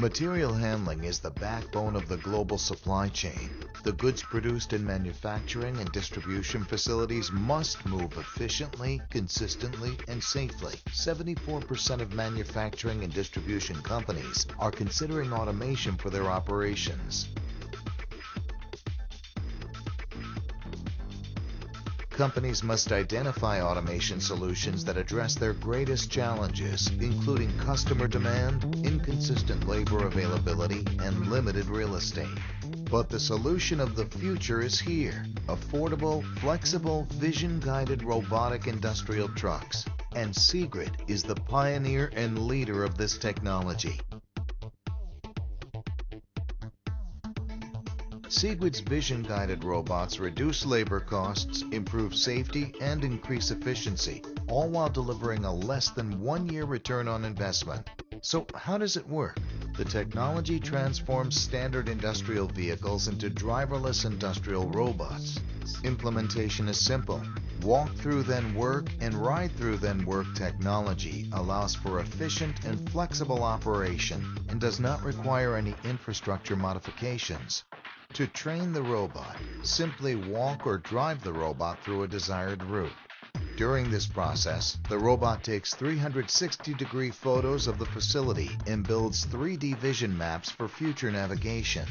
Material handling is the backbone of the global supply chain. The goods produced in manufacturing and distribution facilities must move efficiently, consistently, and safely. 74% of manufacturing and distribution companies are considering automation for their operations. Companies must identify automation solutions that address their greatest challenges, including customer demand, inconsistent labor availability, and limited real estate. But the solution of the future is here. Affordable, flexible, vision-guided robotic industrial trucks. And Seegrid is the pioneer and leader of this technology. Seegrid's vision-guided robots reduce labor costs, improve safety, and increase efficiency, all while delivering a less than 1 year return on investment. So how does it work? The technology transforms standard industrial vehicles into driverless industrial robots. Implementation is simple. Walk-through then work and ride-through then work technology allows for efficient and flexible operation and does not require any infrastructure modifications. To train the robot, simply walk or drive the robot through a desired route. During this process, the robot takes 360-degree photos of the facility and builds 3D vision maps for future navigation.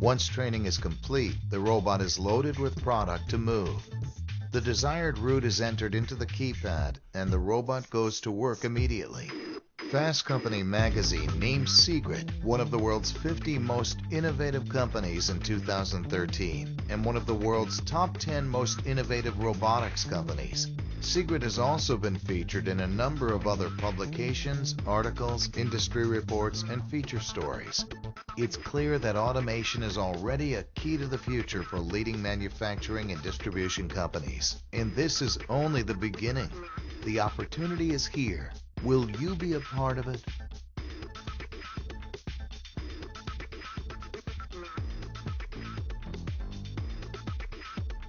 Once training is complete, the robot is loaded with product to move. The desired route is entered into the keypad, and the robot goes to work immediately. Fast Company magazine named Seegrid one of the world's 50 most innovative companies in 2013 and one of the world's top 10 most innovative robotics companies. Seegrid has also been featured in a number of other publications, articles, industry reports, and feature stories. It's clear that automation is already a key to the future for leading manufacturing and distribution companies. And this is only the beginning. The opportunity is here. Will you be a part of it?